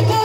What?